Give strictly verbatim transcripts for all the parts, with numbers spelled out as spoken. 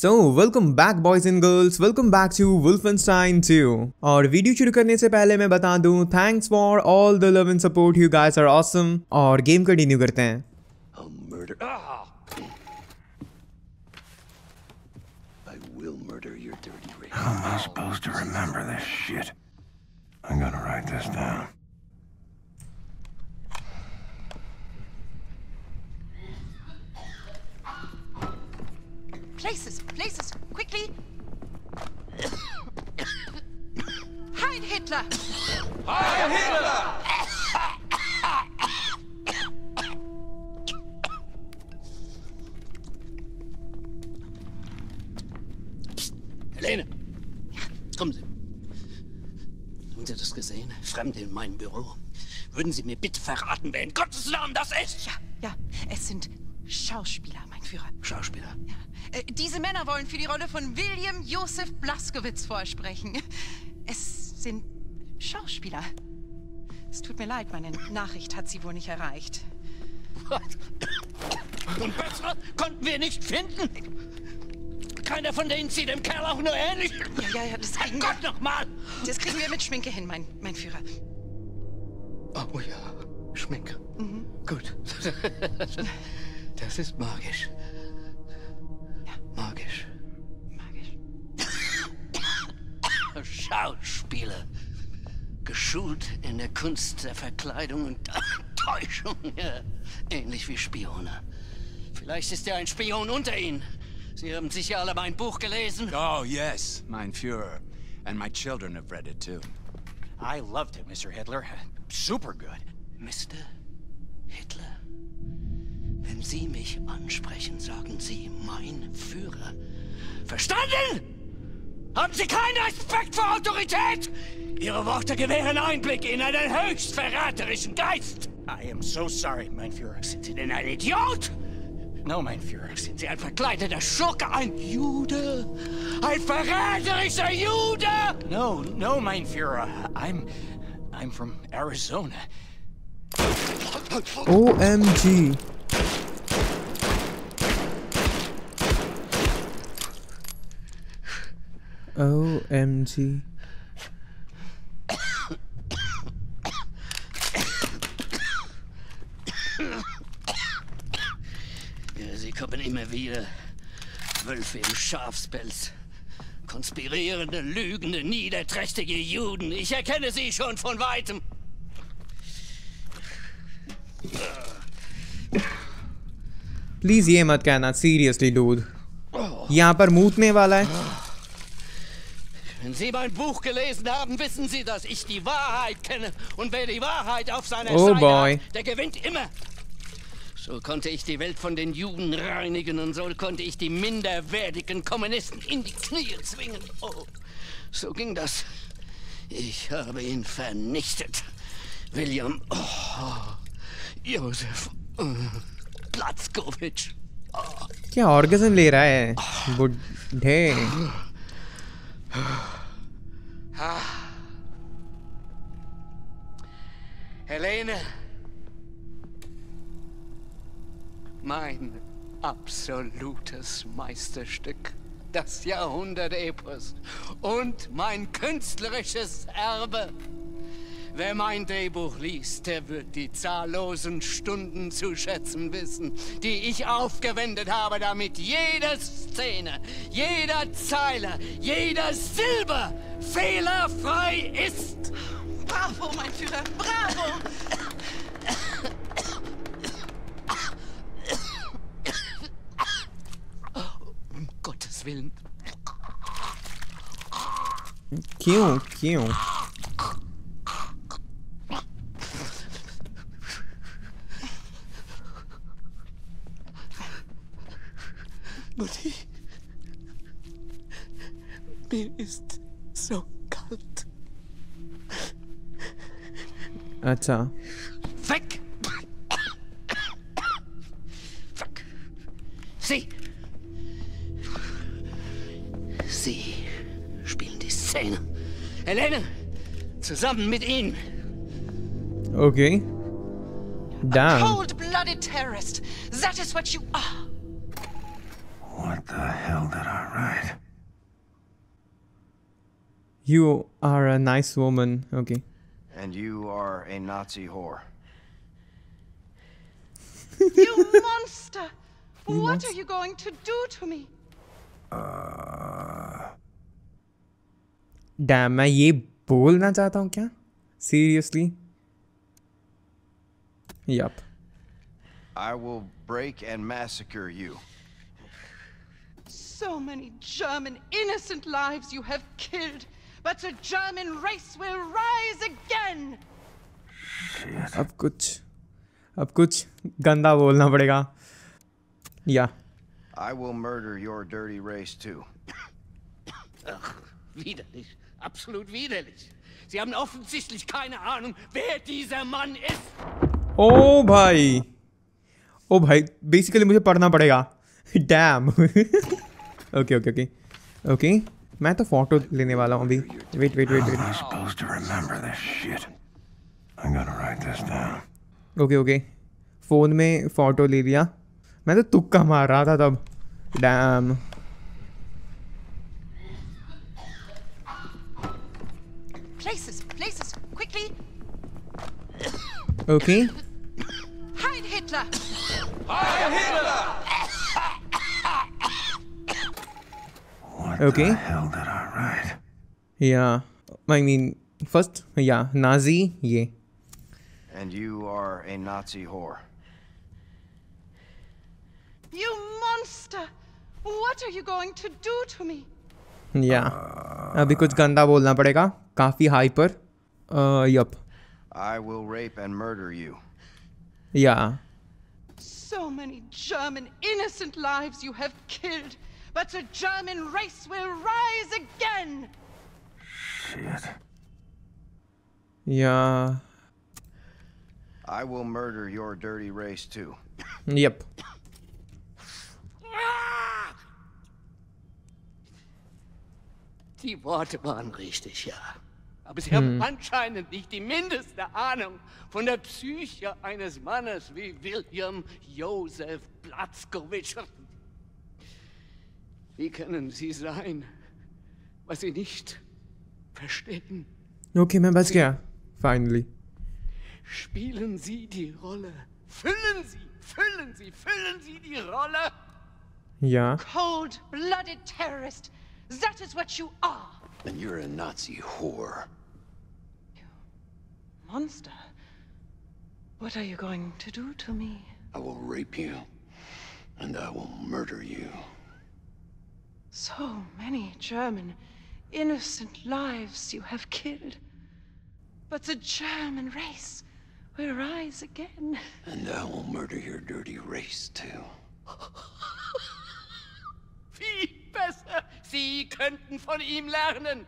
So welcome back boys and girls, welcome back to Wolfenstein two. और video शुरू करने से पहले मैं बता दूं, thanks for all the love and support, you guys are awesome. और गेम कंटिन्यू करते हैं. I'll murder. I will murder your dirty race. How am I supposed to remember this shit? I'm gonna write this down. Places, places, quickly! Heil Hitler! Heil Hitler! Helene! Ja, kommen Sie. Haben Sie das gesehen? Fremde in meinem Büro. Würden Sie mir bitte verraten, wer in Gottes Namen das ist? Ja, ja, es sind Schauspieler, mein Führer. Schauspieler? Ja. Diese Männer wollen für die Rolle von William Joseph Blazkowicz vorsprechen. Es sind Schauspieler. Es tut mir leid, meine Nachricht hat sie wohl nicht erreicht. Und bessere konnten wir nicht finden. Keiner von denen sieht dem Kerl auch nur ähnlich. Ja, ja, ja, das kriegen wir. Gott nochmal! Das kriegen wir mit Schminke hin, mein, mein Führer. Oh ja, Schminke. Mhm. Gut. Das ist magisch. Magisch. Magisch. Schauspieler. Geschult in der Kunst der Verkleidung und Täuschung. Ja, ähnlich wie Spione. Vielleicht ist ja ein Spion unter Ihnen. Sie haben sicher alle mein Buch gelesen. Oh, yes, mein Führer. And my children have read it too. I loved it, Mister Hitler. Super good. Mister Hitler. Wenn Sie mich ansprechen, sagen Sie, mein Führer. Verstanden? Haben Sie keinen Respekt vor Autorität? Ihre Worte gewähren Einblick in einen höchst verräterischen Geist. I am so sorry, mein Führer. Sind Sie denn ein Idiot? No, mein Führer. Sind Sie ein verkleideter Schurke, ein Jude? Ein verräterischer Jude? No, no, mein Führer. I'm, I'm from Arizona. O M G. O M G. Ja, sie kommen immer wieder. Wölfe im Schafspelz. Konspirierende, lügende, niederträchtige Juden. Ich erkenne sie schon von weitem. Please, ये मत कहना, seriously, dude. यहाँ पर मूतने वाला है. Wenn Sie mein Buch gelesen haben, wissen Sie, dass ich die Wahrheit kenne. Und wer die Wahrheit auf seiner oh Seite boy. hat, der gewinnt immer. So konnte ich die Welt von den Juden reinigen und so konnte ich die minderwertigen Kommunisten in die Knie zwingen. Oh, so ging das. Ich habe ihn vernichtet. William oh, Josef oh, Blazkowicz. Kya orgasm le raha hai? Budhe. Ah. Helene, mein absolutes Meisterstück, das Jahrhundert-Epos und mein künstlerisches Erbe. Wer mein Drehbuch liest, der wird die zahllosen Stunden zu schätzen wissen, die ich aufgewendet habe, damit jede Szene, jeder Zeiler, jeder Silber fehlerfrei ist. Bravo, mein Führer, bravo! Um Gottes Willen. Kill, kill. Und ich, mir ist so kalt. Alter. Weg! Weg! Sie! Sie spielen die Szene. Helene, zusammen mit Ihnen. Okay. Damn. A cold-blooded terrorist. That is what you are. What the hell did I You are a nice woman. Okay. And you are a Nazi whore. You monster! You what monster? Are you going to do to me? Uh... Damn, मैं ये बोलना चाहता हूँ क्या? Seriously? Yup. I will break and massacre you. So many German innocent lives you have killed, but the German race will rise again. Shit. अब कुछ, अब कुछ गंदा बोलना पड़ेगा. Yeah. I will murder your dirty race too. Ach, widerlich, absolut widerlich. Sie haben offensichtlich keine Ahnung, wer dieser Mann ist. Oh bhai. Oh bhai, basically मुझे पढ़ना पड़ेगा. Damn. Okay, okay, okay. Okay. मैं तो photo लेने वाला हूँ अभी. Wait, wait, wait, wait. I'm supposed to remember this shit. I'm gonna write this down. Okay, okay. Phone में फोटो ले लिया. मैं तो तुक्का मार रहा था तब. Damn. Places, places, quickly. Okay. Heil Hitler! Heil Hitler! What okay. the hell did I write? Yeah. I mean, first, yeah, Nazi, yeah. And you are a Nazi whore. You monster! What are you going to do to me? Yeah. अभी कुछ गंदा बोलना पड़ेगा. काफी hyper. Uh, yup. I will rape and murder you. Yeah. So many German innocent lives you have killed, but the German race will rise again. Shit. Yeah. I will murder your dirty race too. Yep. Die Worte waren richtig, ja. Aber sie haben anscheinend nicht die mindeste Ahnung von der Psyche eines Mannes wie William Joseph Blazkowicz. Wie können sie sein, was sie nicht verstehen? Okay, man weiß ja. Finally. Spielen Sie die Rolle. Füllen Sie, füllen Sie, füllen Sie die Rolle. Ja. Cold-blooded terrorist. That is what you are. And you're a Nazi whore. Monster, what are you going to do to me? I will rape you, and I will murder you. So many German innocent lives you have killed, but the German race will rise again. And I will murder your dirty race too. Viel besser. Sie könnten von ihm lernen.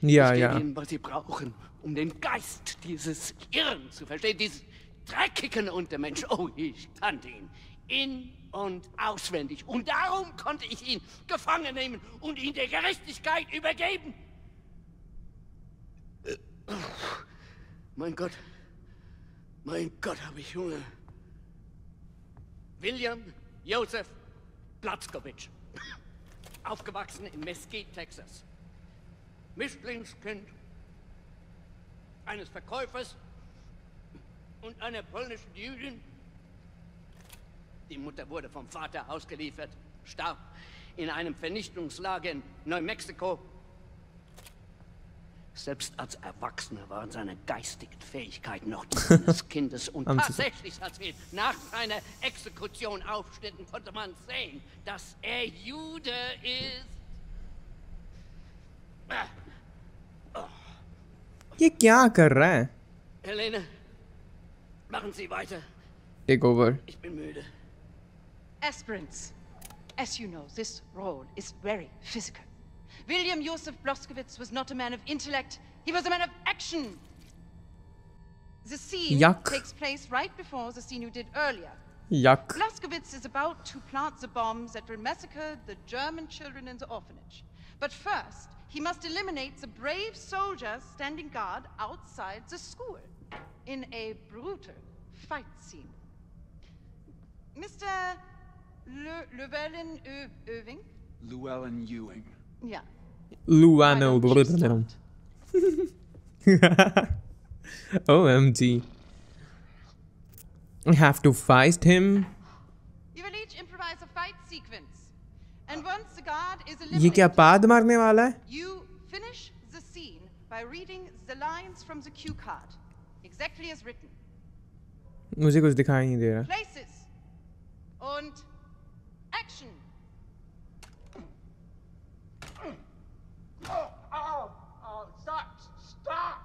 Ja, ich ja. Ihnen, was Sie brauchen. Um den Geist dieses Irren zu verstehen, dieses dreckigen Untermensch. Oh, ich kannte ihn. In- und auswendig. Und darum konnte ich ihn gefangen nehmen und ihn der Gerechtigkeit übergeben. Mein Gott. Mein Gott, habe ich Hunger. William Joseph Blazkowicz. Aufgewachsen in Mesquite, Texas. Mischlingskind eines Verkäufers und einer polnischen Jüdin. Die Mutter wurde vom Vater ausgeliefert, starb in einem Vernichtungslager in Neumexiko. Selbst als Erwachsener waren seine geistigen Fähigkeiten noch die des Kindes. Und tatsächlich, als wir nach seiner Exekution aufschnitten, konnte man sehen, dass er Jude ist. Ah. ये क्या कर रहा है? Helene, machen Sie weiter. Take over. Ich bin müde. Aspirants, as you know, this role is very physical. William Joseph Blazkowicz was not a man of intellect. He was a man of action. The scene Yuck. takes place right before the scene you did earlier. Yuck. Blazkowicz is about to plant the bombs that will massacre the German children in the orphanage. But first, he must eliminate the brave soldiers standing guard outside the school in a brutal fight scene. Mister Le Llewellyn Ewing? Llewellyn Ewing. Yeah. Luano. O M G. I have to fight him. You will each improvise a fight sequence. And once the guard is eliminated, you finish the scene by reading the lines from the cue card, exactly as written. मुझे कुछ दिखाई नहीं दे रहा. Places and action. Oh, oh, oh, stop, stop.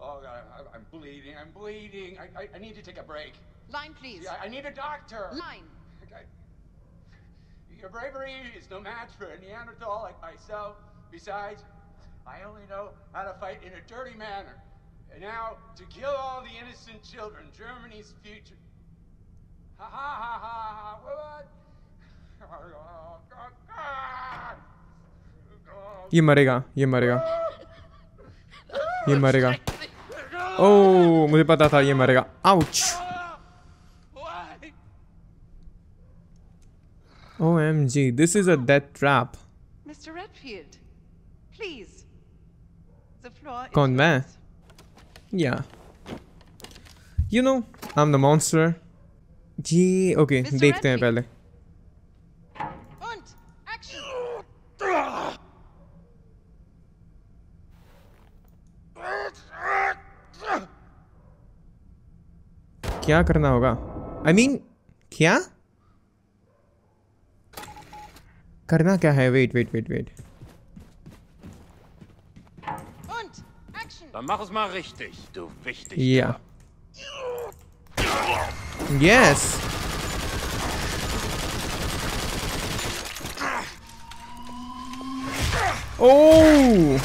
Oh, God, I, I'm bleeding, I'm bleeding. I, I, I need to take a break. Line, please. I, I need a doctor. Line. I, your bravery is no match for a Neanderthal like myself. Besides, I only know how to fight in a dirty manner. And now, to kill all the innocent children, Germany's future. Ha ha ha ha ha, what? Ye marega, ye marega. Ye marega. Oh, mujhe pata tha ye marega. Ouch. O M G, this is a death trap. Mister Redfield, please. The floor is Con me. Yeah. You know, I'm the monster. Gee, okay, dekhte hain pehle. And action. Kya karna hoga? I mean, kya? Karna kya hai? Wait, wait, wait, wait. Dann mach es mal richtig, du wichtig. Yeah. Yes. Oh.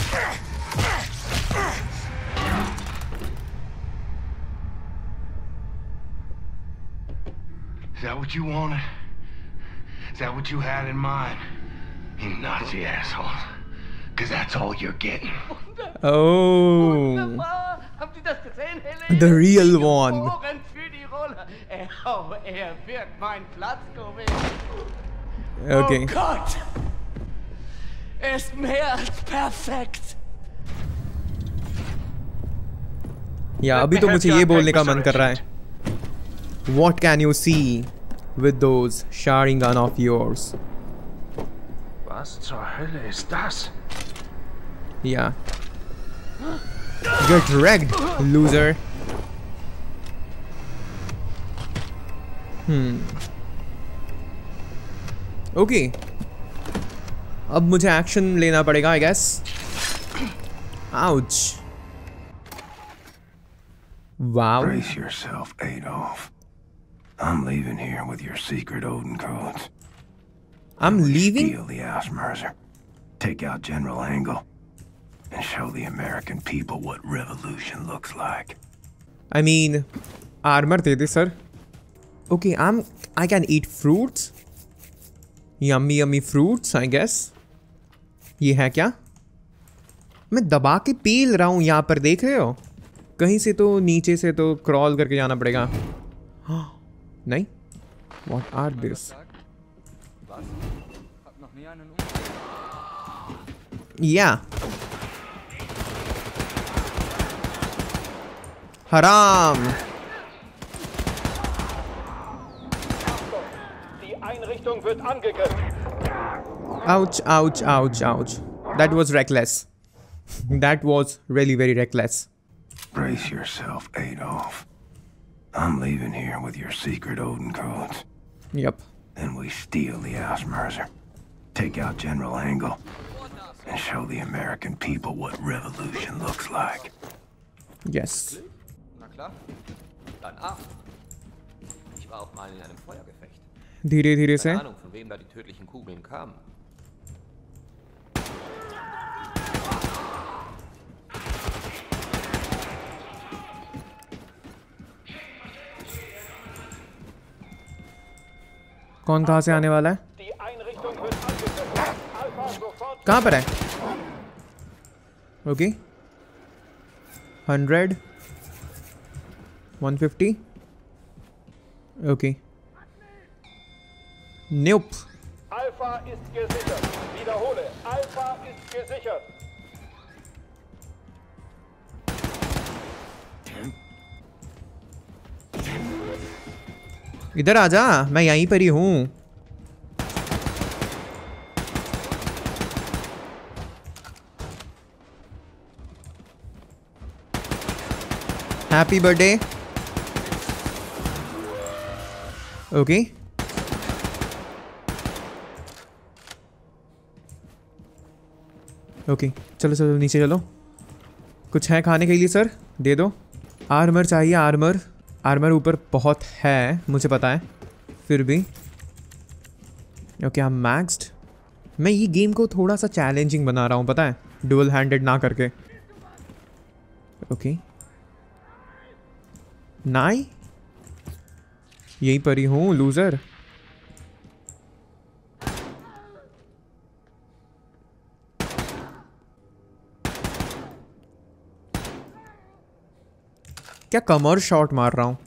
Is that what you wanted? Is that what you had in mind? You Nazi assholes. Because that's all you're getting. Oh. The real one. Okay. Oh Gott. Er ist mehr als perfekt. Yeah, abhi to mujhe ye bolne ka man kar raha hai. What can you see with those Sharingan of yours? Was zur Hölle ist das? Yeah. Get wrecked, loser. Hmm. Okay. अब मुझे action लेना पड़ेगा, I guess. Ouch. Wow. Brace yourself, Adolf. I'm leaving here with your secret Odin codes. I'm leaving? Steal the Ausmerzer. Take out General Engel. And show the American people what revolution looks like. I mean, armor de de, sir. Okay, I'm I can eat fruits. Yummy yummy fruits, I guess. Ye hai kya? Main daba ke peel raha hu yahan par, dekh rahe ho? Kahin se to niche se to crawl karke jana padega. Nahi? What are this? Yeah. Haram! Die Einrichtung wird angegriffen. Ouch, ouch, ouch, ouch. That was reckless. That was really very reckless. Brace yourself, Adolf. I'm leaving here with your secret Odin codes. Yep. And we steal the Ausmerzer. Take out General Engel. And show the American people what revolution looks like. Yes. धीरे धीरे से कौन कहाँ से आने वाला है कहाँ पर है okay hundred one fifty. Okay. Nope. Alpha is gesichert. Wiederhole, Alpha ist gesichert. इधर आजा, मैं यहीं पर ही हूँ। Happy birthday. ओके ओके चलो चलो नीचे चलो। कुछ है खाने के लिए सर? दे दो। आर्मर चाहिए, आर्मर। आर्मर ऊपर बहुत है, मुझे पता है, फिर भी ओके। I M maxed. मैं ये गेम को थोड़ा सा चैलेंजिंग बना रहा हूँ, पता है, डुअल हैंडेड ना करके। ओके नाई, यहीं पर ही हूँ लूजर। क्या कमर शॉट मार रहा हूँ?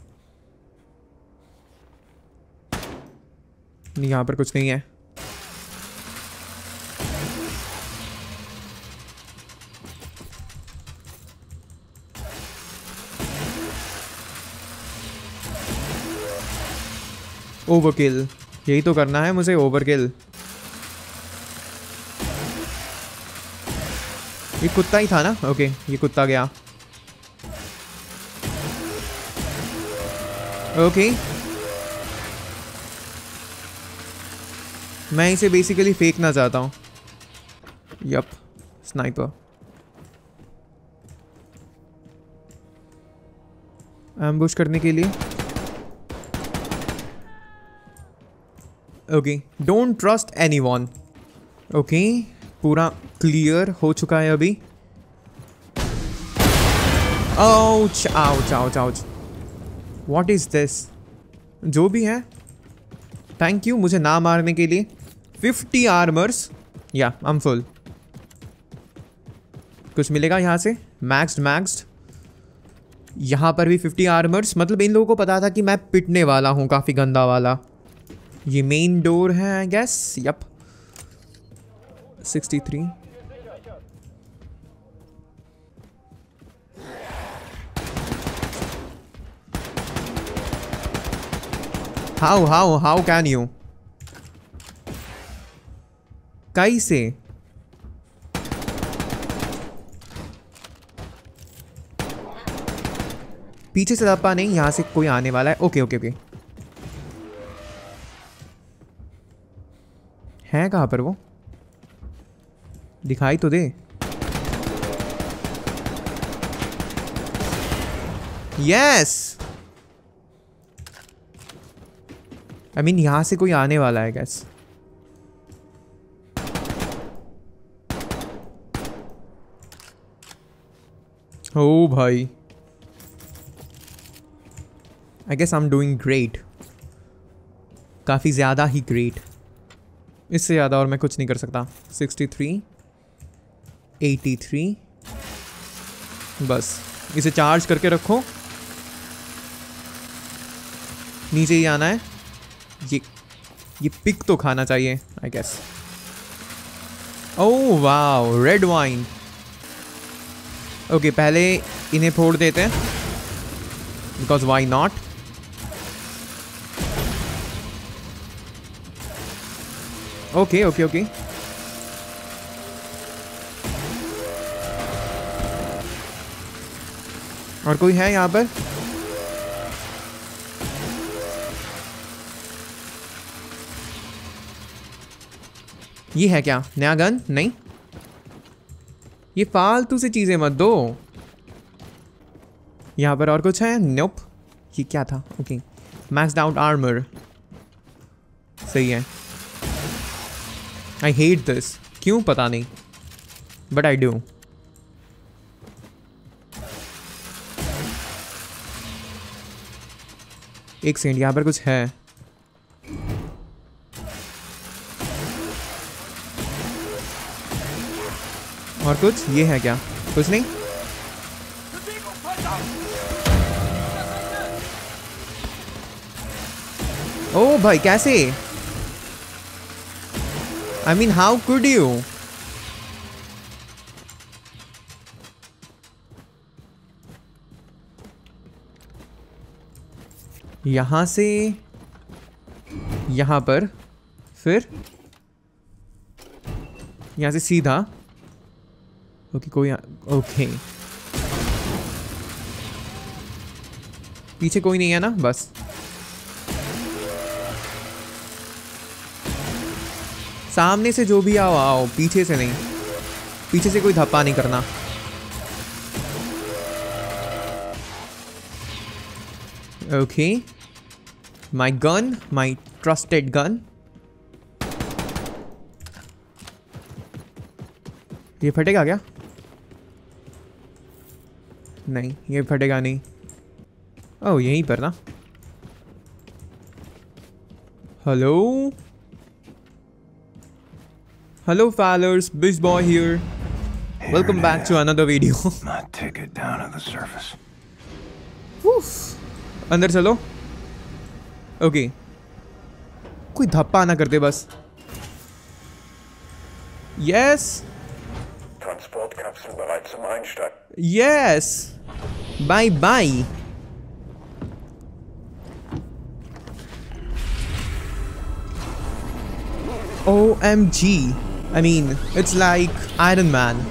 नहीं, यहाँ पर कुछ नहीं है। ओवरकिल, यही तो करना है मुझे, ओवरकिल। ये कुत्ता ही था ना? ओके, ये कुत्ता गया। ओके मैं इसे बेसिकली फेंकना चाहता हूँ। Yup, sniper. एम्बुश करने के लिए। Okay, don't trust anyone. Okay, पूरा क्लियर हो चुका है अभी। Ouch ouch ouch ouch. What is this? जो भी है, थैंक यू मुझे ना मारने के लिए। Fifty armours. या आई एम फुल। कुछ मिलेगा यहाँ से? Maxed maxed. यहाँ पर भी फिफ्टी आर्मर्स। मतलब इन लोगों को पता था कि मैं पिटने वाला हूँ, काफ़ी गंदा वाला। ये मेन डोर है I guess. Yup, sixty three. How how how can you? कैसे? पीछे से दबा नहीं, यहाँ से कोई आने वाला है। ओके ओके ओके है कहाँ पर वो? दिखाई तो दे। यस, आई मीन यहाँ से कोई आने वाला है गैस। ओ भाई, I guess I am doing great, काफ़ी ज़्यादा ही ग्रेट। इससे ज़्यादा और मैं कुछ नहीं कर सकता। सिक्स्टी थ्री, एटी थ्री, बस इसे चार्ज करके रखो। नीचे ही आना है। ये ये पिक तो खाना चाहिए I guess. Oh wow, red wine. Okay, पहले इन्हें फोड़ देते हैं because why not. Okay okay okay और कोई है यहाँ पर? ये है क्या नया गन? नहीं, ये फालतू से चीजें मत दो। यहाँ पर और कुछ है? नोप। ये क्या था? ओके, मैक्स्ड आउट आर्मर, सही है। आई हेट दिस, क्यों पता नहीं, बट आई डू। एक सेकेंड, यहाँ पर कुछ है? और कुछ? ये है क्या? कुछ नहीं। ओ भाई, कैसे? I mean, how could you? यहाँ से यहाँ पर, फिर यहाँ से सीधा. ओके कोई, ओके पीछे कोई नहीं है ना, बस सामने से जो भी आओ आओ, पीछे से नहीं, पीछे से कोई धप्पा नहीं करना. Okay my gun, my trusted gun. ये फटेगा क्या? नहीं ये फटेगा नहीं. ओह यहीं पर ना. Hello hello fellers, bitch boy here, welcome back to another video. My ticket down on the surface. उफ, अंदर चलो. Okay okay. कोई धप्पा ना करते बस. Yes yes bye bye. O M G, I mean it's like Iron Man.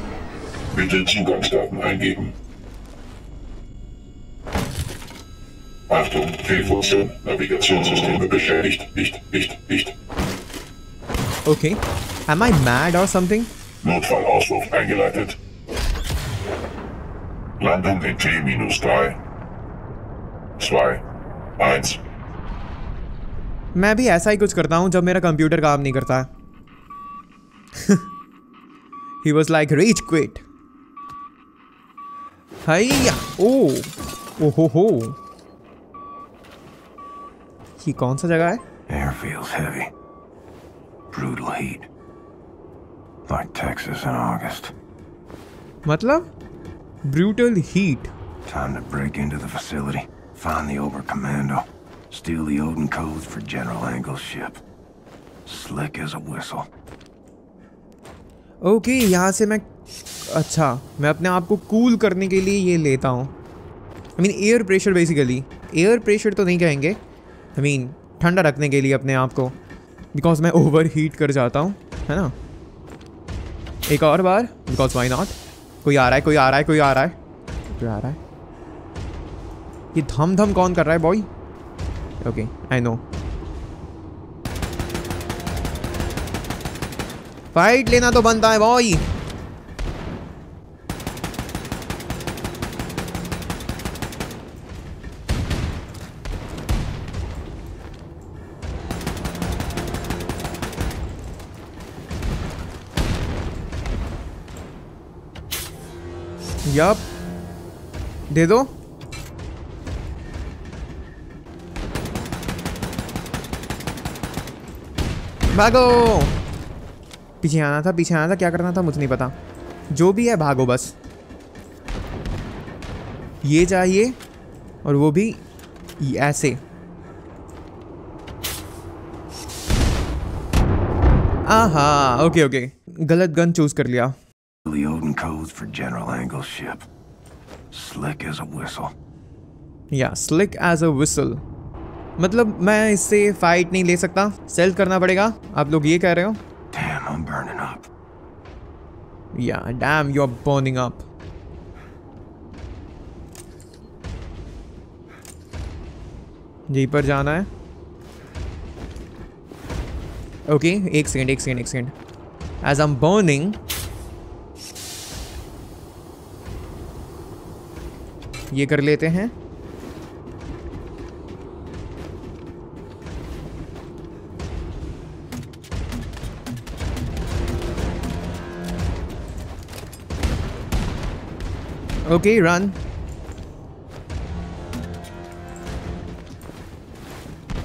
Bitte Zugangsdaten eingeben. Achtung, Fehlfunktion, Navigationssysteme beschädigt, nicht, nicht, nicht. Okay, am I mad or something? Notfallauswurf eingeleitet. Landung in T minus drei, zwei, eins. मैं भी ऐसा ही कुछ करता हूँ जब मेरा computer काम नहीं करता. He was like rage quit. हाय, ओ, ओ हो हो. ये कौन सा जगह है? Air feels heavy. Brutal heat. Like Texas in August. मतलब? Brutal heat. Time to break into the facility. Find the Oberkommando. Steal the Odin codes for General Engel's ship. Slick as a whistle. Okay, यहाँ से मैं अच्छा मैं अपने आप को cool करने के लिए ये लेता हूँ. I mean air pressure basically. Air pressure तो नहीं कहेंगे. I mean, ठंडा रखने के लिए अपने आप को, बिकॉज मैं ओवर हीट कर जाता हूँ, है ना. एक और बार, बिकॉज वाई नॉट. कोई आ रहा है, कोई आ रहा है, कोई आ रहा है, कोई आ रहा है. ये धम धम कौन कर रहा है boy? Okay I know. Fight लेना तो बनता है बॉय. यप, दे दो. भागो. पीछे आना था, पीछे आना था, क्या करना था मुझे नहीं पता. जो भी है भागो बस. ये चाहिए और वो भी ऐसे. आहा, ओके ओके, गलत गन चूज कर लिया. The Odin codes for General Engel's ship. Slick as a whistle. Yeah, slick as a whistle. मतलब मैं इससे फाइट नहीं ले सकता, सेल्फ करना पड़ेगा, आप लोग ये कह रहे हो? Damn, I'm burning up. Yeah, damn, you're burning up. यहीं पर जाना है. ओके, एक सेकंड, एक सेकंड, एक सेकंड. As I'm burning. ये कर लेते हैं. Okay run.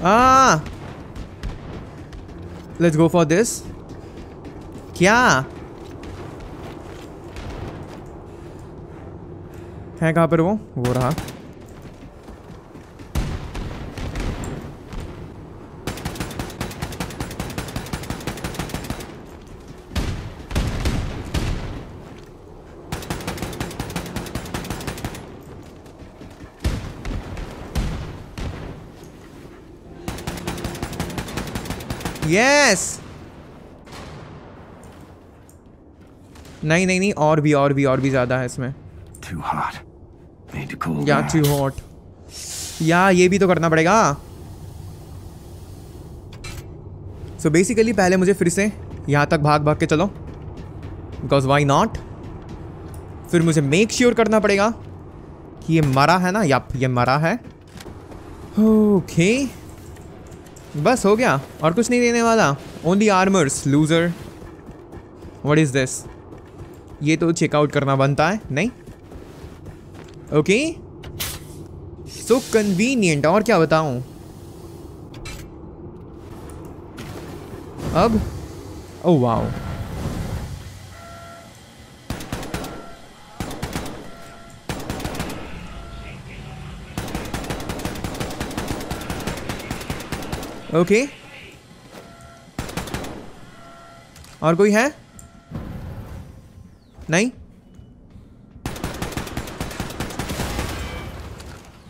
Ah let's go for this. क्या है कहाँ पर वो? वो रहा. Yes! नहीं नहीं नहीं और भी और भी और भी ज्यादा है इसमें. Too hot. Need to cool. Yeah, too hot. या ये भी तो करना पड़ेगा. सो so बेसिकली पहले मुझे फिर से यहाँ तक भाग भाग के चलो बिकॉज वाई नॉट. फिर मुझे मेक श्योर sure करना पड़ेगा कि ये मरा है ना. या ये मरा है. Okay okay. बस हो गया और कुछ नहीं देने वाला. Only armours loser. What is this. ये तो चेकआउट करना बनता है नहीं. Okay so convenient. और क्या बताऊं अब. ओ वाओ ओके और कोई है नहीं.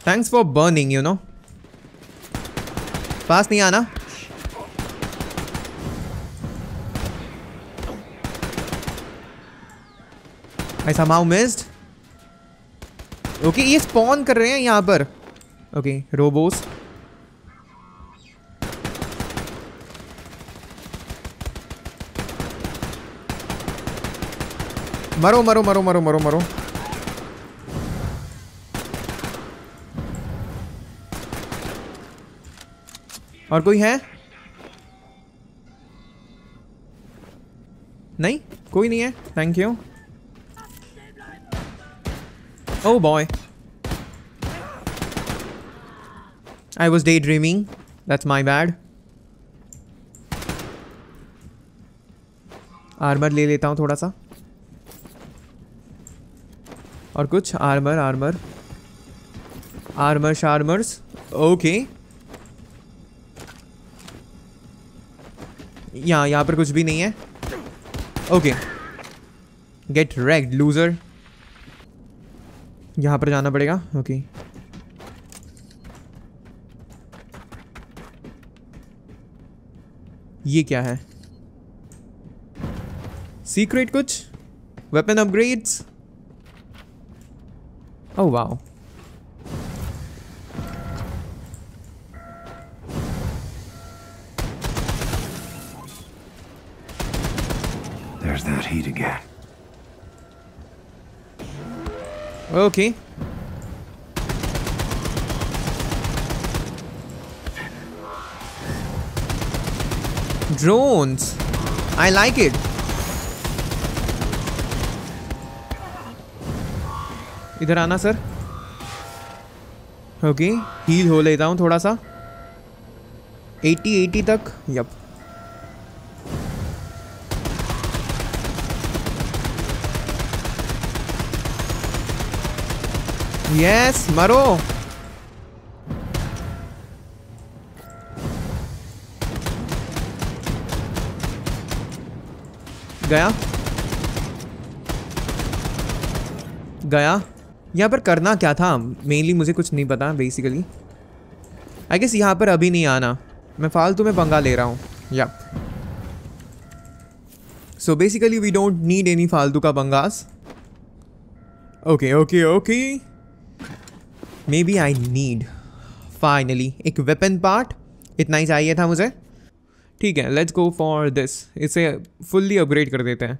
Thanks for burning you know. पास नहीं आना. I somehow missed. Okay, ये spawn कर रहे हैं यहाँ पर. Okay, robos. मरो मरो मरो मरो मरो मरो. और कोई है नहीं. कोई नहीं है. Thank you. Oh boy. I was daydreaming. That's my bad. Armor ले लेता हूँ थोड़ा सा. और कुछ armor armor armor armors. Okay. यहाँ यहाँ पर कुछ भी नहीं है. Okay. Get wrecked, loser. यहाँ पर जाना पड़ेगा. ओके ये क्या है. सीक्रेट कुछ weapon upgrades. Oh wow there's that heat again. Okay okay. Drones. I like it. इधर आना सर. ओके हील हो लेता हूँ थोड़ा सा. अस्सी अस्सी तक. यप यस yes, मरो. गया गया. यहाँ पर करना क्या था मेनली मुझे कुछ नहीं पता बेसिकली. आई गेस यहाँ पर अभी नहीं आना. मैं फालतू में पंगा ले रहा हूँ. Yeah so basically we don't need any फालतू का पंगास. Okay okay okay. Maybe I need finally एक weapon part. इतना ही चाहिए था मुझे. ठीक है let's go for this. इसे fully upgrade कर देते हैं.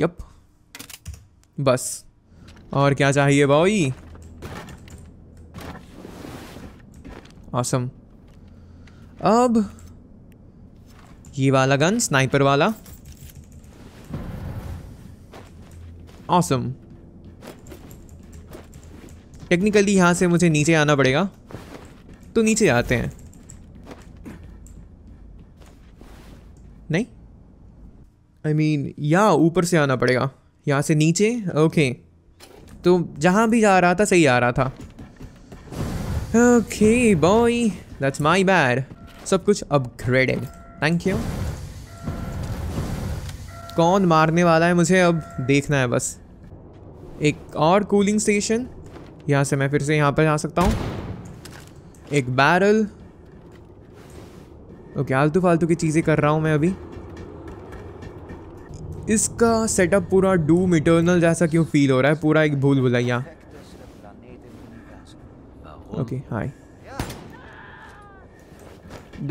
यप बस और क्या चाहिए भाई. awesome. अब ये वाला गन स्नाइपर वाला. awesome. टेक्निकली यहाँ से मुझे नीचे आना पड़ेगा तो नीचे आते हैं. नहीं आई मीन यहाँ ऊपर से आना पड़ेगा. यहाँ से नीचे. Okay okay. तो जहाँ भी जा रहा था सही आ रहा था. Okay boy that's my bad. सब कुछ अपग्रेडेड. Thank you. कौन मारने वाला है मुझे अब देखना है बस. एक और कूलिंग स्टेशन. यहाँ से मैं फिर से यहाँ पर आ सकता हूँ. एक बैरल. ओके, आलतू फालतू की चीज़ें कर रहा हूँ मैं अभी। इसका सेटअप पूरा डूम इटर्नल जैसा क्यों फील हो रहा है, पूरा एक भूल भुलैया। ओके हाय,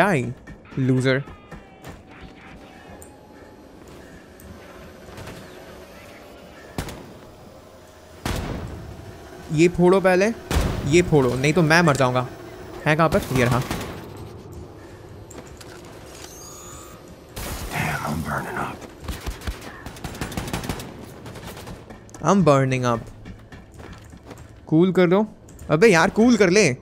डाई लूजर। ये फोड़ो, पहले ये फोड़ो, नहीं तो मैं मर जाऊंगा। है कहाँ पर? ये रहा। I'm burning up. कूल कर दो। अबे यार कूल कर ले।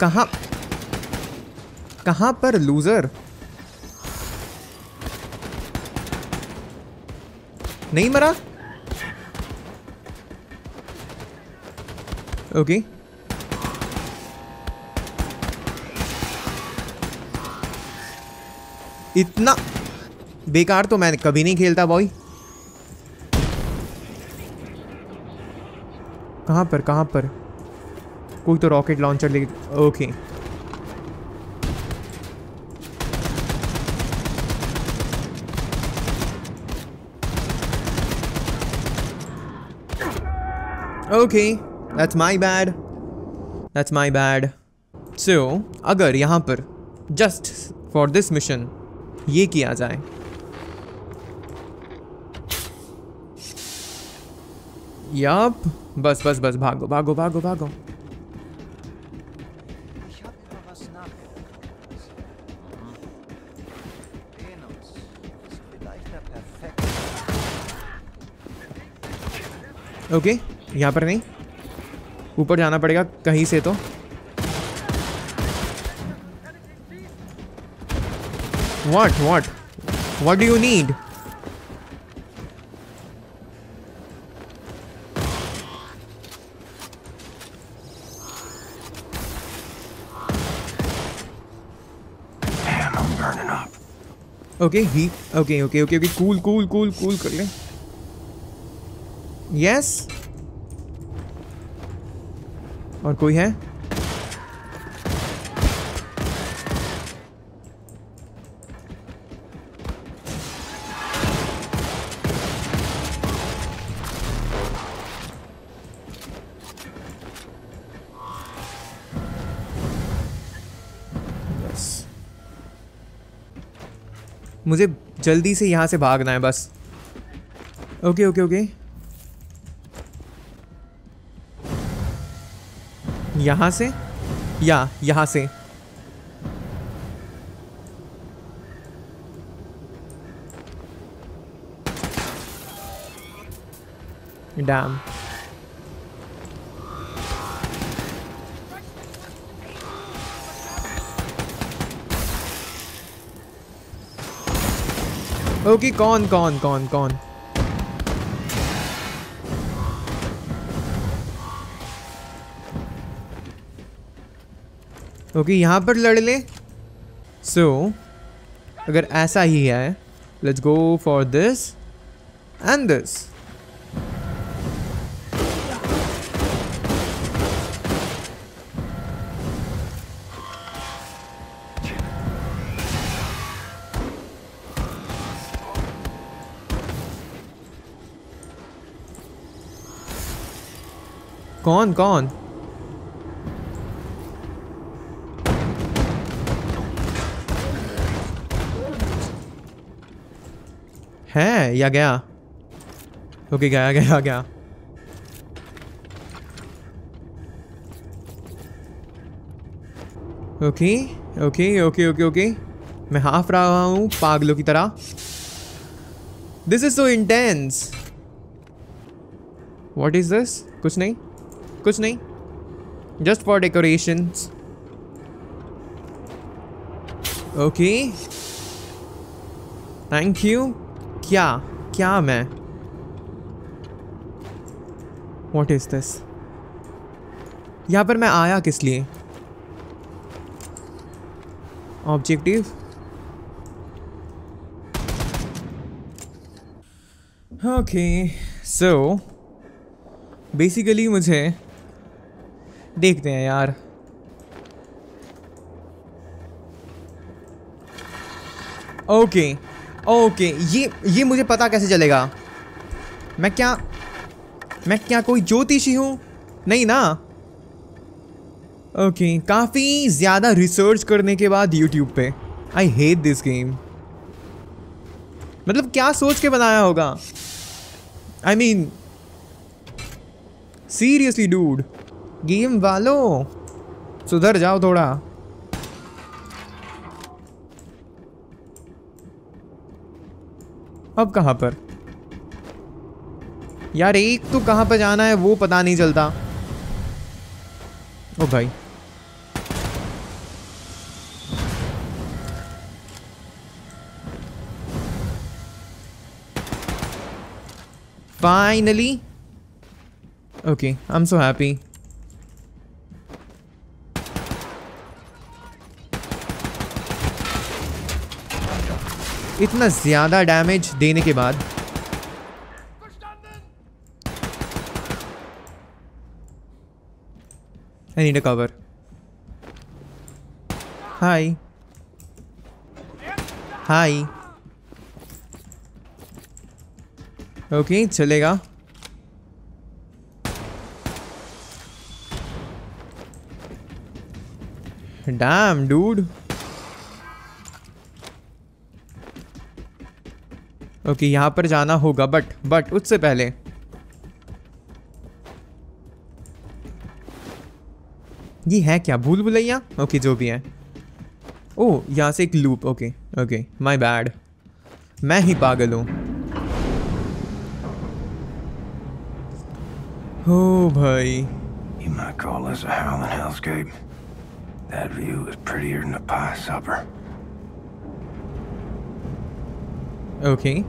कहाँ कहाँ पर लूजर? नहीं मरा? Okay okay. इतना बेकार तो मैं कभी नहीं खेलता बॉय। कहाँ पर कहाँ पर कोई तो रॉकेट लॉन्चर लेके। Okay okay, that's my bad, that's my bad. So अगर यहाँ पर जस्ट फॉर दिस मिशन ये किया जाए, याप, बस बस बस भागो भागो भागो भागो। ओके okay, यहाँ पर नहीं, ऊपर जाना पड़ेगा कहीं से तो। What? What? What do you need? Damn, I'm burning up. Okay, he. Okay, okay, okay, okay. Cool, cool, cool, cool. कर ले. Yes. और कोई है? मुझे जल्दी से यहाँ से भागना है बस। ओके ओके ओके, यहाँ से या यहाँ से। डैम, ओके okay, कौन कौन कौन कौन ओके okay, यहाँ पर लड़ ले। सो so, अगर ऐसा ही है, let's go for this and this. कौन कौन है या गया? ओके okay, गया गया गया। Okay okay okay okay okay, मैं हाफ रहा हूँ पागलों की तरह। This is so intense. What is this? कुछ नहीं कुछ नहीं, just for decorations. Okay thank you. क्या क्या मैं, व्हाट इज दिस? यहाँ पर मैं आया किस लिए? ऑब्जेक्टिव Okay, so basically मुझे देखते हैं यार. ओके ओके ये ये मुझे पता कैसे चलेगा? मैं क्या मैं क्या कोई ज्योतिषी हूँ? नहीं ना. ओके okay, काफ़ी ज़्यादा रिसर्च करने के बाद यूट्यूब पे. I hate this game. मतलब क्या सोच के बनाया होगा? I mean seriously dude, game वालों सुधर जाओ थोड़ा. अब कहाँ पर यार, एक तो कहाँ पर जाना है वो पता नहीं चलता. ओ भाई finally. Okay I am so happy. इतना ज़्यादा डैमेज देने के बाद आई नीड अ कवर. हाय हाय ओके चलेगा. Damn dude. ओके okay, यहाँ पर जाना होगा बट बट उससे पहले ये है क्या, भूल भुलैया? ओके okay, जो भी है. ओह यहाँ से एक loop. Okay okay my bad, मैं ही पागल हूँ. ओह भाई You might call this a howling hellscape. That view is prettier than a pie supper. Okay okay.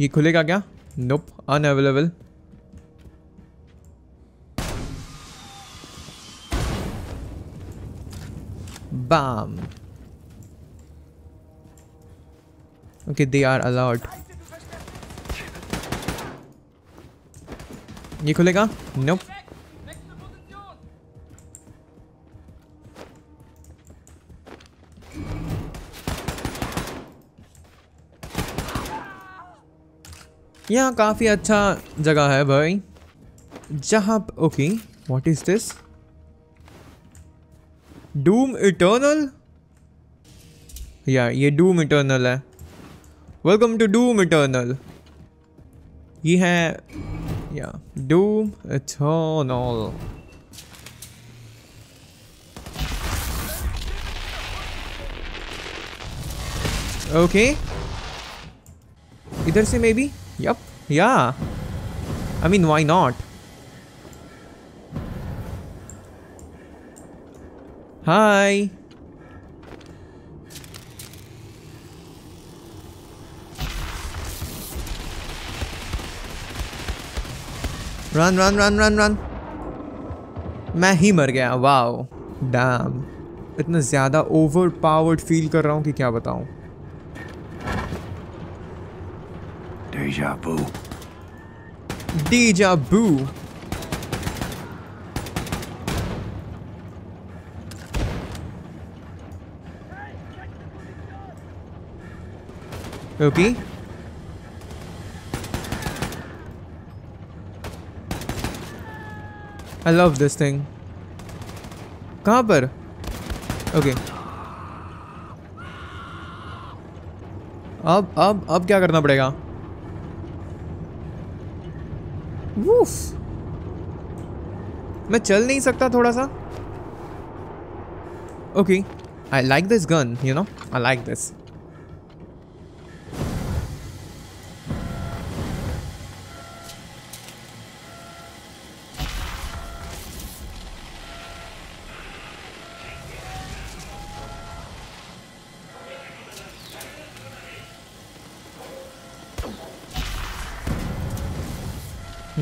ये खुलेगा क्या? Nope, unavailable. Bam. Okay they are allowed. ये खुलेगा? नोप. यहाँ काफ़ी अच्छा जगह है भाई जहाँ. Okay what is this? Doom Eternal. या ये डूम इटर्नल है. Welcome to Doom Eternal. ये है या डूम इटर्नल. ओके इधर से may be. Yup yeah I mean why not. हाय run run run run run. मैं ही मर गया. वाओ डैम इतना ज़्यादा ओवर पावर्ड फील कर रहा हूँ कि क्या बताऊँ. डेजा vu deja vu. Okay I love this thing. कहाँ पर? Okay okay. अब अब अब क्या करना पड़ेगा? वूफ मैं चल नहीं सकता थोड़ा सा. Okay I like this gun you know I like this.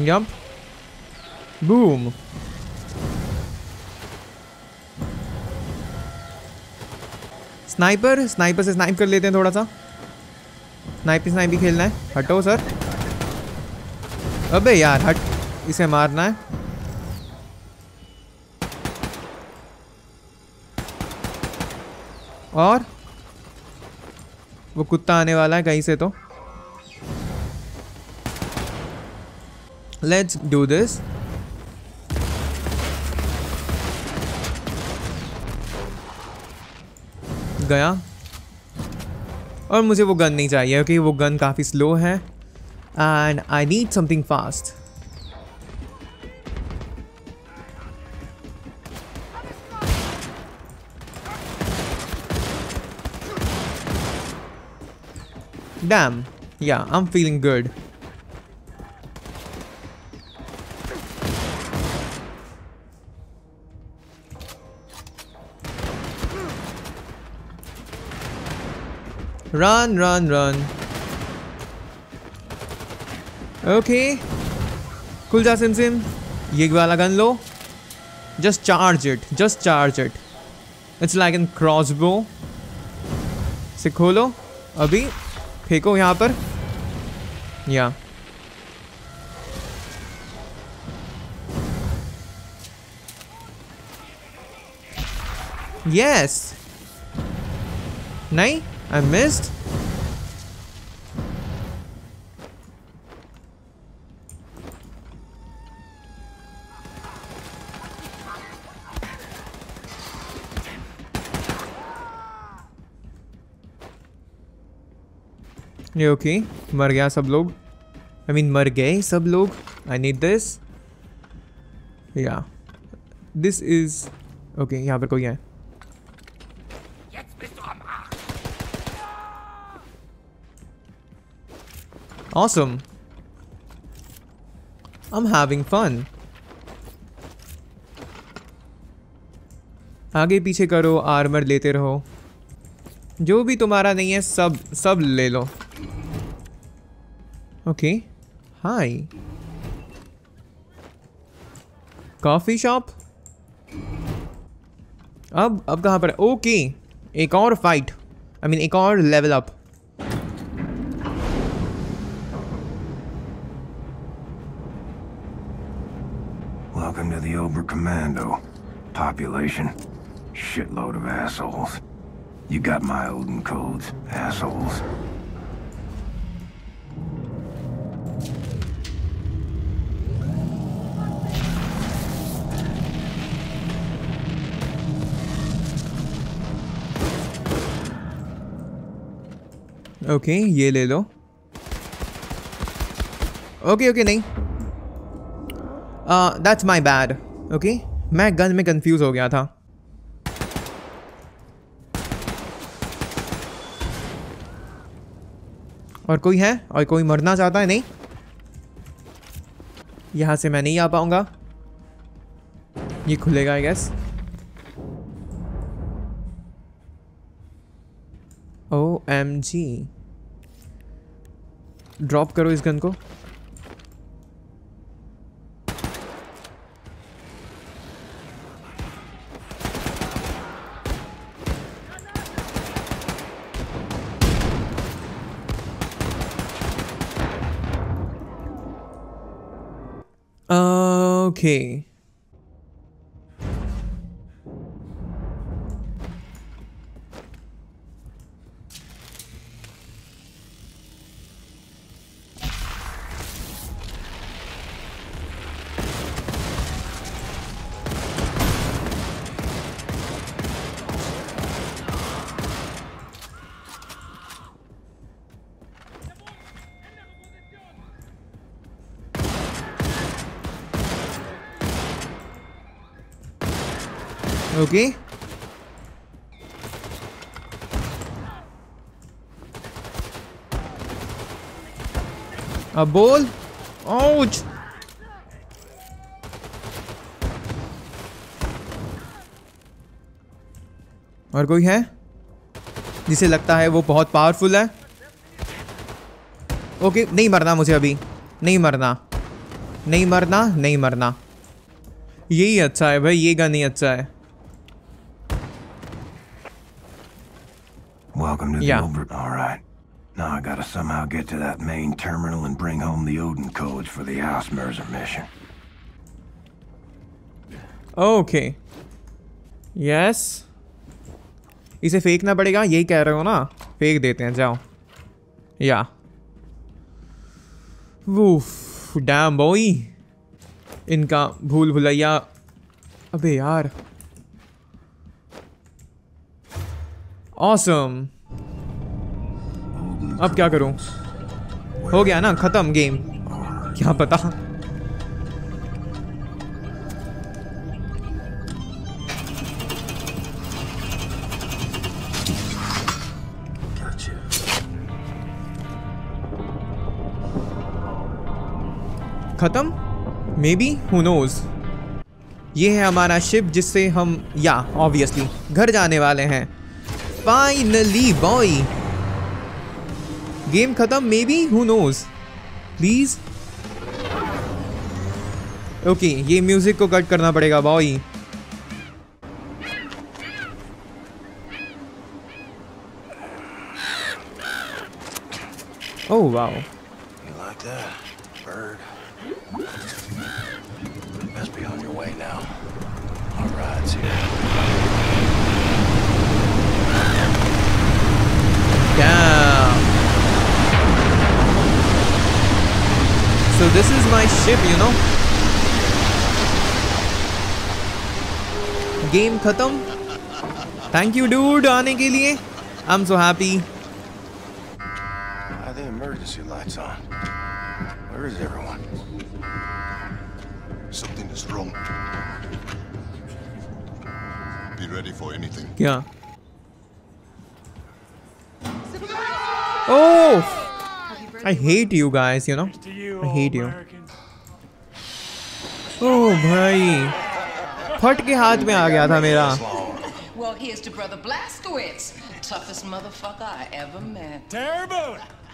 can jump. Boom. Sniper sniper से स्नाइप कर लेते हैं थोड़ा सा. स्नाइप स्नाइप ही खेलना है. हटो सर. अबे यार हट. इसे मारना है. और वो कुत्ता आने वाला है कहीं से तो. Let's do this. गया. और मुझे वो गन नहीं चाहिए क्योंकि वो गन काफ़ी स्लो है and I need something fast. Damn, yeah, I'm feeling good. Run, run, run. Okay. Cool ja Sim Sim. Ye wala gun lo. Just charge it. Just charge it. It's like a crossbow. Se kholo. Abhi. फेंको यहाँ पर या yes. नहीं I missed. ये okay okay. मर गया सब लोग. आई I मीन mean, मर गए सब लोग. I need this yeah this is okay. यहाँ पर कोई है. Awesome. I am having fun. आगे पीछे करो. आर्मर लेते रहो. जो भी तुम्हारा नहीं है सब सब ले लो. ओके. Hi coffee shop. अब अब कहाँ पर है. ओके एक और फाइट. आई मीन एक और level up. Welcome to the uber commando. Population shitload of assholes. You got my Odin codes, assholes. Okay, ये ले लो. Okay, okay, नहीं. Uh, that's my bad. Okay, मैं गन में confuse हो गया था. और कोई है. और कोई मरना चाहता है. नहीं यहाँ से मैं नहीं आ पाऊंगा. ये खुलेगा I guess. O M G. Drop करो इस गन को. Okay. Okay okay. अब बोल. ओच और कोई है जिसे लगता है वो बहुत पावरफुल है. ओके okay, नहीं मरना मुझे. अभी नहीं मरना. नहीं मरना, नहीं मरना। यही अच्छा है भाई, ये गन ही अच्छा है। Welcome to the Albert. All right. Now I gotta somehow get to that main terminal and bring home the Odin codes for the Ausmerzer mission. Okay. Yes. इसे फेंकना पड़ेगा, यही कह रहे हो ना? फेंक देते हैं, जाओ। या। Woof, damn boy. इनका भूल भुलैया। अबे यार। ऑसम। अब क्या करूं? हो गया ना खत्म गेम? क्या पता? खत्म? Maybe, who knows. ये है हमारा शिप जिससे हम या ऑब्वियसली घर जाने वाले हैं। फाइनली बॉय, गेम खत्म। Maybe, who knows. Please. Okay, ये म्यूजिक को कट करना पड़ेगा boy. Oh wow. So this is my ship, you know. Game khatam. Thank you, dude, आने के लिए. I'm so happy. Are the emergency lights on? Where is everyone? Something is wrong. Be ready for anything. Yeah. Oh, I hate you guys, you know. I hate you. Oh भाई, फट के हाथ में आ गया था मेरा। Well, here's to brother Blazkowicz, toughest motherfucker I ever met. Terrible.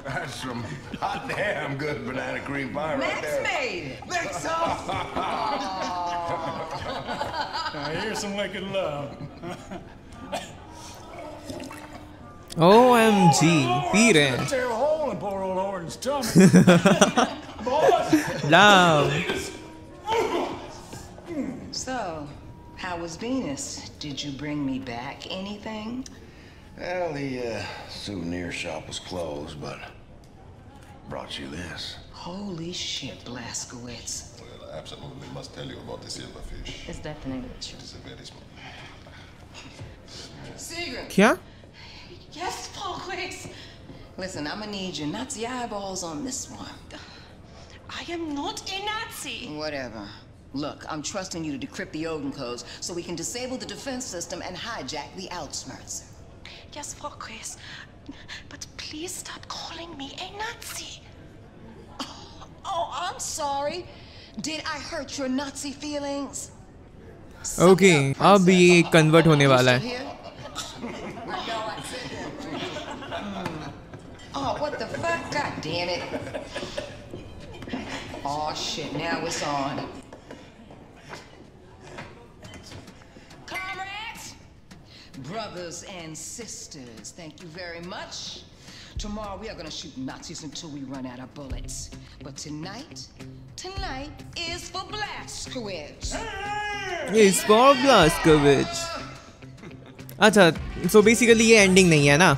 That's some hot damn good banana cream pie right there. Max made it. Max sauce. Now here's some wicked love. O M G, beat it. Tear a hole in poor old Orton's tummy. Boys. So, how was Venus? Did you bring me back anything? Well, the uh, souvenir shop was closed, but brought you this. Holy shit, Blazkowicz. Well, I absolutely must tell you about the silverfish. It's definitely true. It is a very small. Seagram. Yeah. Yes, Paul, please. Listen, I'm gonna need your Nazi eyeballs on this one. I am not a Nazi. Whatever. Look, I'm trusting you to decrypt the Odin codes so we can disable the defense system and hijack the Ausmerzer. Yes, Paul, please. But please stop calling me a Nazi. Oh, oh, I'm sorry. Did I hurt your Nazi feelings? Okay, now this is going to convert. Oh, what the fuck? God damn it. Oh shit, now it's on. Comrades, brothers and sisters, thank you very much. Tomorrow we are gonna shoot Nazis until we run out of bullets. But tonight, tonight is for Blazkowicz. It's for Blazkowicz. अच्छा, so basically ये ending नहीं है ना?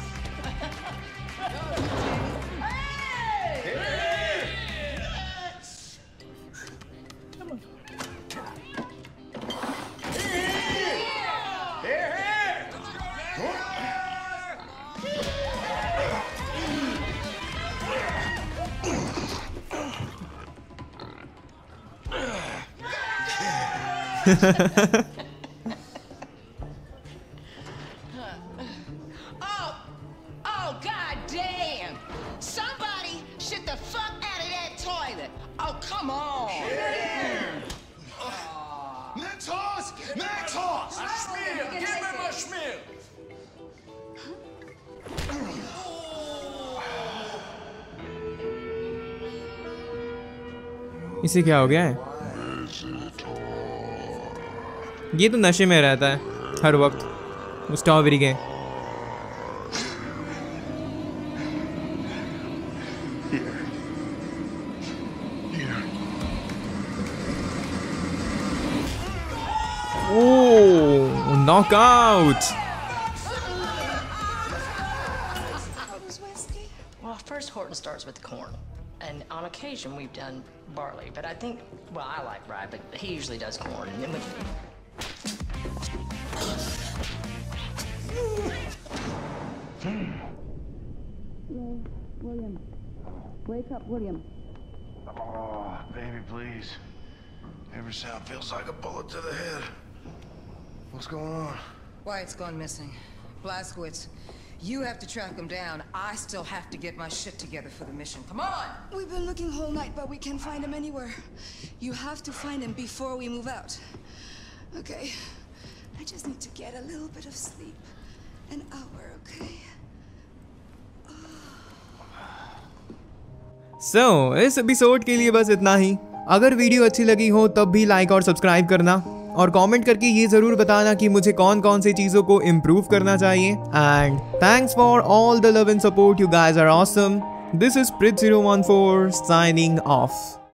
इसे क्या हो गया है? ये तो नशे में रहता है हर वक्त, स्ट्रॉबेरी के। Oh knockout. Horton starts with corn, and on occasion we've done barley, but I think, well, I like rye, but he usually does corn. And then we... William, wake up, William. Oh, baby, please. Every sound feels like a bullet to the head. What's going on? Wyatt's gone missing. Blazkowicz. You have to track them down. I still have to get my shit together for the mission. Come on! We've been looking whole night, but we can't find them anywhere. You have to find them before we move out. Okay. I just need to get a little bit of sleep. An hour, okay? Oh. So, इस episode के लिए बस इतना ही। अगर video अच्छी लगी हो तब भी लाइक और सब्सक्राइब करना, और कमेंट करके ये ज़रूर बताना कि मुझे कौन कौन सी चीज़ों को इम्प्रूव करना चाहिए। And thanks for all the love and support, you guys are awesome. This is Prit zero one four signing of.